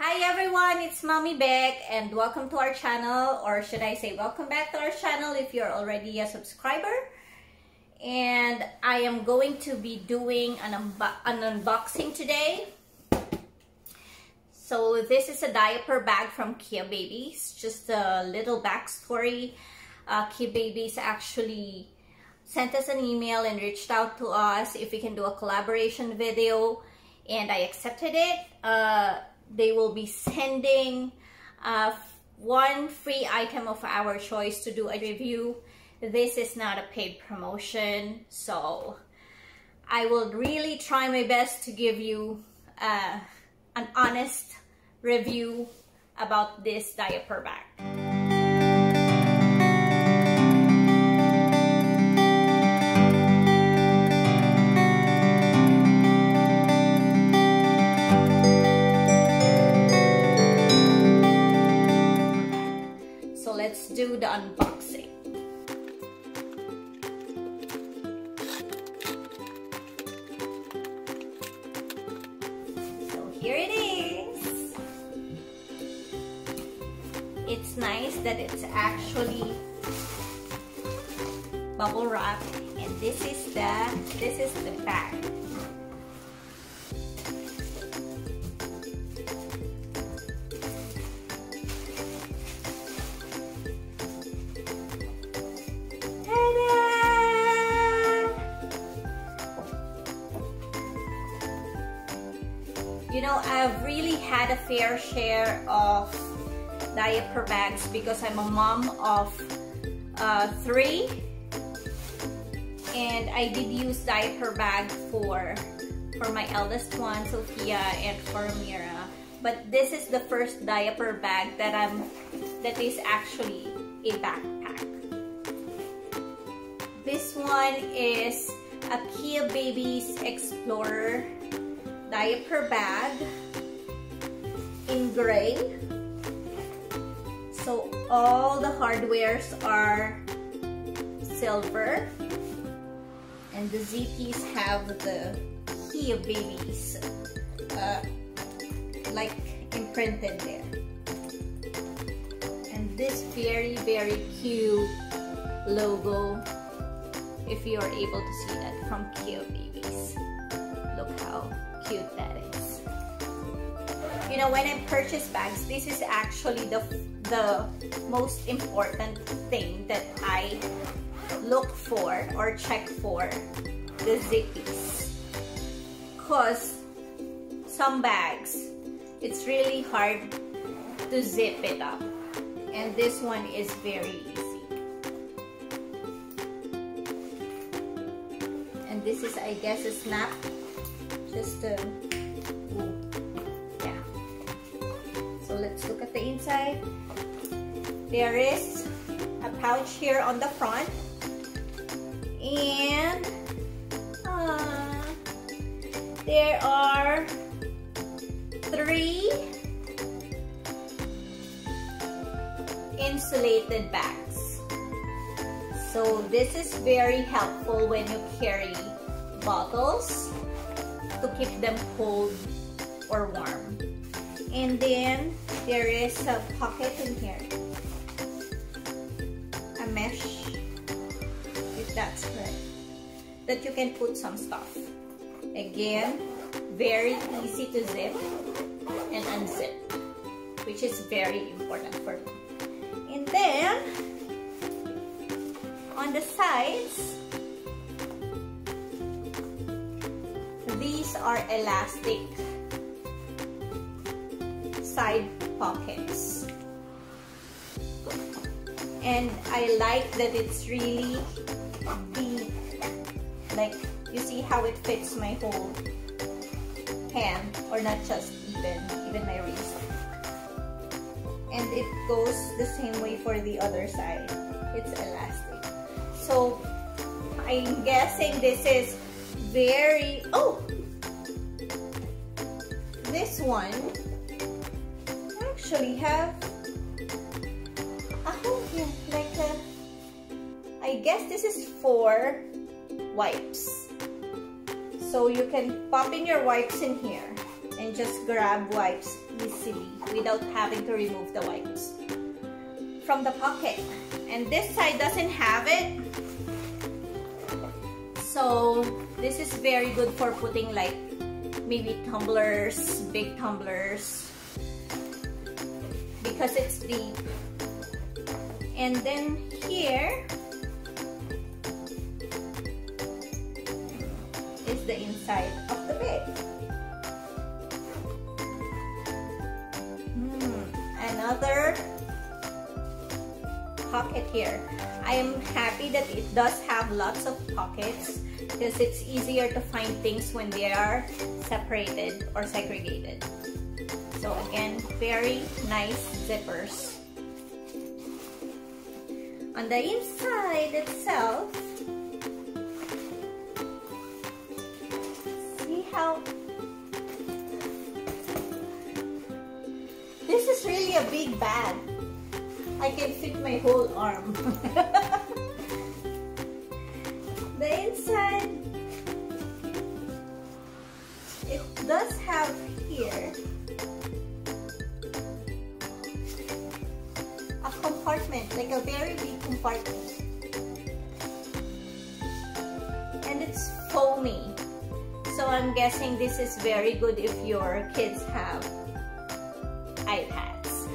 Hi everyone, it's Mommy Beck and welcome to our channel, or should I say welcome back to our channel if you're already a subscriber. And I am going to be doing an unboxing today. So this is a diaper bag from KeaBabies. Just a little backstory. KeaBabies actually sent us an email and reached out to us if we can do a collaboration video, and I accepted it. They will be sending one free item of our choice to do a review. This is not a paid promotion, so I will really try my best to give you an honest review about this diaper bag. Let's do the unboxing. So here it is. It's nice that it's actually bubble wrap, and this is the bag. You know, I've really had a fair share of diaper bags because I'm a mom of three, and I did use diaper bag for my eldest one, Sophia, and for Amira. But this is the first diaper bag that is actually a backpack. This one is a KeaBabies Explorer diaper bag in gray. So all the hardwares are silver, and the zippies have the KeaBabies like imprinted there. And this very, very cute logo, if you are able to see that, from KeaBabies. Look how cute that is. You know, when I purchase bags, this is actually the most important thing that I look for or check for, the zippies, because some bags it's really hard to zip it up, and this one is very easy. And this is, I guess, a snap. Yeah. So let's look at the inside. There is a pouch here on the front, and there are three insulated bags. So this is very helpful when you carry bottles, to keep them cold or warm. And then there is a pocket in here, a mesh, if that's correct, that you can put some stuff. Again, very easy to zip and unzip, which is very important for me. And then on the sides, these are elastic side pockets, and I like that it's really deep. Like, you see how it fits my whole hand, or not just even my wrist. And it goes the same way for the other side. It's elastic. So I'm guessing this is very... Oh! This one actually have a hole here, like a... I guess this is for wipes. So you can pop in your wipes in here, and can just grab wipes easily without having to remove the wipes from the pocket. And this side doesn't have it. So this is very good for putting like maybe tumblers, big tumblers, because it's deep. And then here is the inside of the bag. Another pocket here. I am happy that it does have lots of pockets because it's easier to find things when they are separated or segregated. So again, very nice zippers. On the inside itself, see how this is really a big bag. I can fit my whole arm. The inside, it does have here a compartment, like a very big compartment, and it's foamy. So I'm guessing this is very good if your kids have iPads,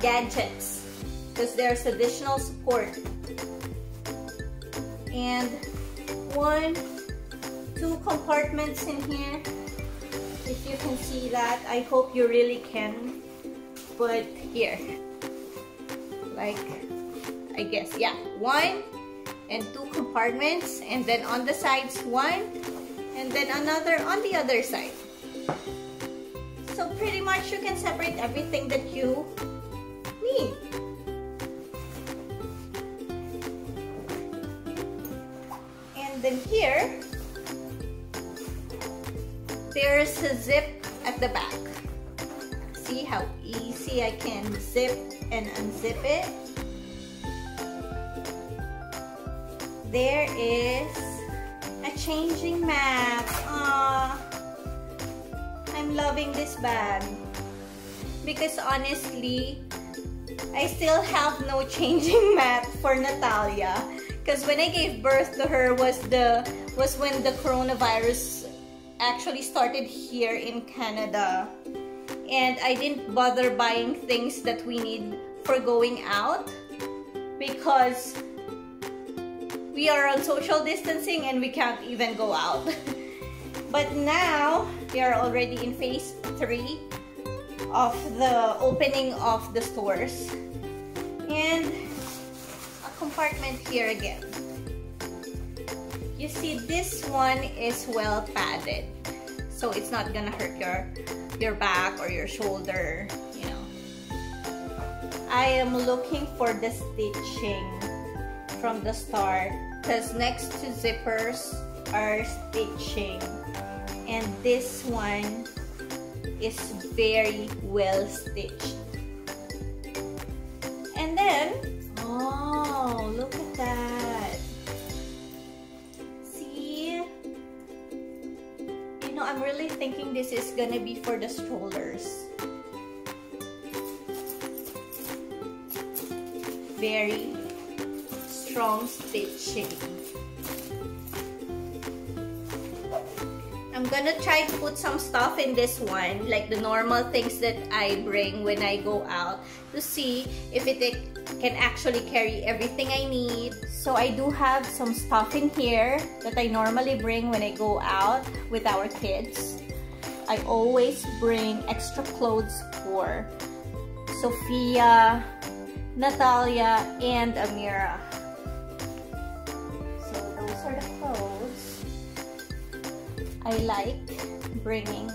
gadgets, because there's additional support. And two compartments in here, if you can see that. I hope you really can put here, like, I guess, yeah, one and two compartments, and then on the sides one, and then another on the other side. So pretty much you can separate everything that you need. And then here, there's a zip at the back. See how easy I can zip and unzip it. There is a changing map. I'm loving this bag because honestly, I still have no changing mat for Natalia, because when I gave birth to her was when the coronavirus actually started here in Canada, and I didn't bother buying things that we need for going out because we are on social distancing and we can't even go out. But now we are already in phase 3 of the opening of the stores, and a compartment here again. You see, this one is well padded, so it's not gonna hurt your back or your shoulder, you know. I am looking for the stitching from the start, because next to zippers are stitching, and this one is very well stitched. And then, oh, look at that. See, you know, I'm really thinking this is gonna be for the strollers. Very strong stitching. I'm gonna try to put some stuff in this one, like the normal things that I bring when I go out, to see if it can actually carry everything I need. So I do have some stuff in here that I normally bring when I go out with our kids. I always bring extra clothes for Sophia, Natalia, and Amira. So those are the clothes. I like bringing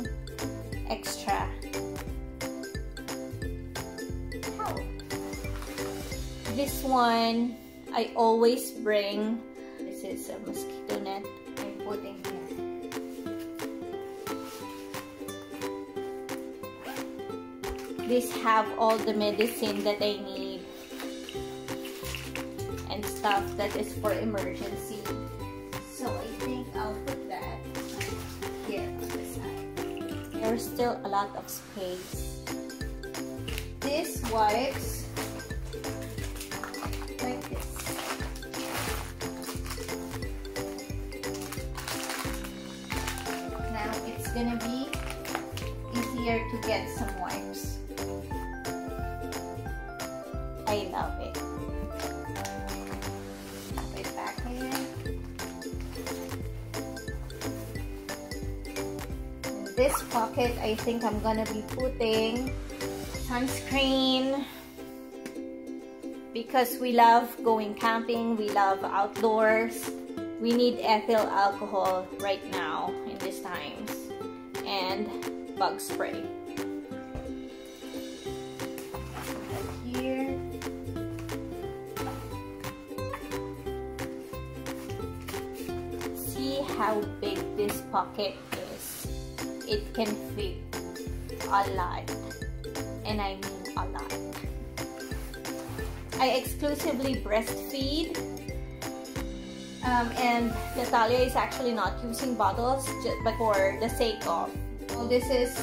extra. Oh. This one, I always bring. This is a mosquito net I'm putting here. These have all the medicine that I need and stuff that is for emergency. So I think I'll put here on the side. I there's still a lot of space. These wipes, like this. Now it's gonna be easier to get some wipes. I love it. Put it back here. In this pocket, I think I'm gonna be putting sunscreen, because we love going camping, we love outdoors. We need ethyl alcohol right now in these times, and bug spray. How big this pocket is. It can fit a lot, and I mean a lot. I exclusively breastfeed, and Natalia is actually not using bottles just for the sake of. Well, this is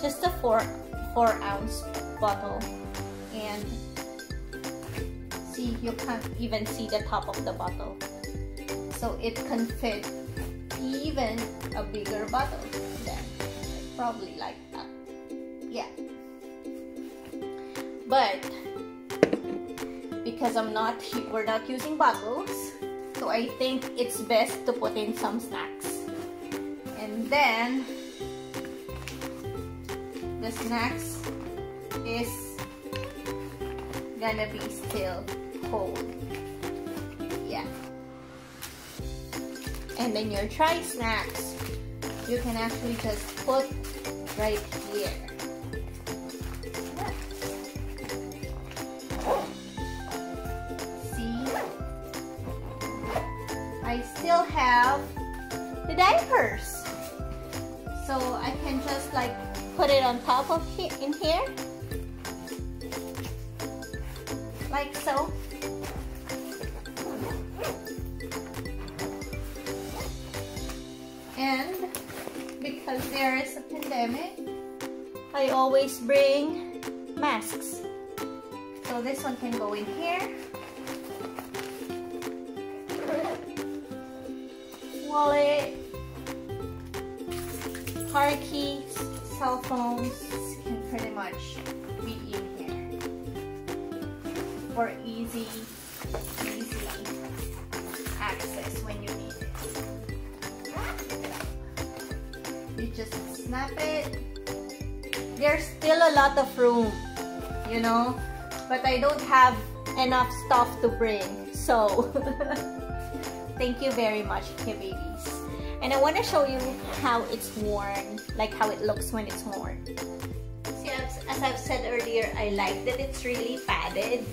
just a four ounce bottle, and see, you can't even see the top of the bottle. So it can fit even a bigger bottle than probably like that. Yeah. But because we're not using bottles, so I think it's best to put in some snacks. And then the snacks is gonna be still cold. Yeah. And then your dry snacks, you can actually just put right here. See? I still have the diapers. So I can just like put it on top of in here. Like so. And because there is a pandemic, I always bring masks. So this one can go in here. Wallet, car keys, cell phones can pretty much be in here for easy access when you need it. You just snap it. There's still a lot of room, you know, but I don't have enough stuff to bring, so thank you very much, KeaBabies. And I want to show you how it's worn, like how it looks when it's worn. See, as I've said earlier, I like that it's really padded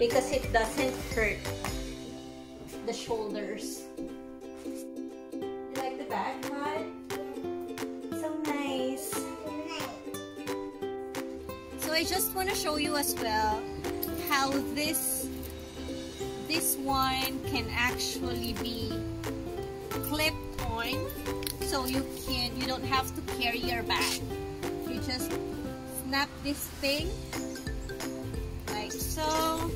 because it doesn't hurt the shoulders. Back, huh? So nice. So I just want to show you as well how this one can actually be clipped on, so you don't have to carry your bag. You just snap this thing like so.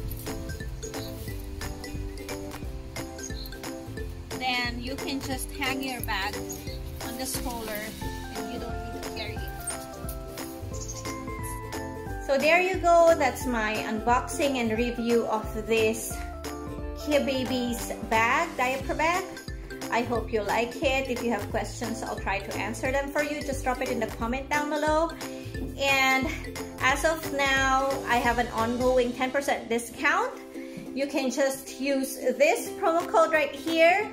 Then you can just hang your bag on the stroller and you don't need to carry it. So there you go, that's my unboxing and review of this KeaBabies bag, diaper bag. I hope you like it. If you have questions, I'll try to answer them for you. Just drop it in the comment down below. And as of now, I have an ongoing 10% discount. You can just use this promo code right here.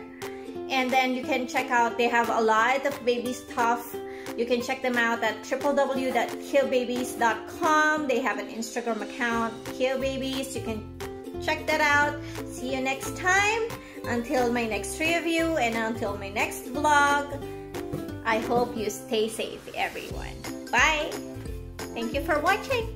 And then you can check out, they have a lot of baby stuff. You can check them out at www.KeaBabies.com. They have an Instagram account, KeaBabies. You can check that out. See you next time. Until my next review and until my next vlog, I hope you stay safe, everyone. Bye. Thank you for watching.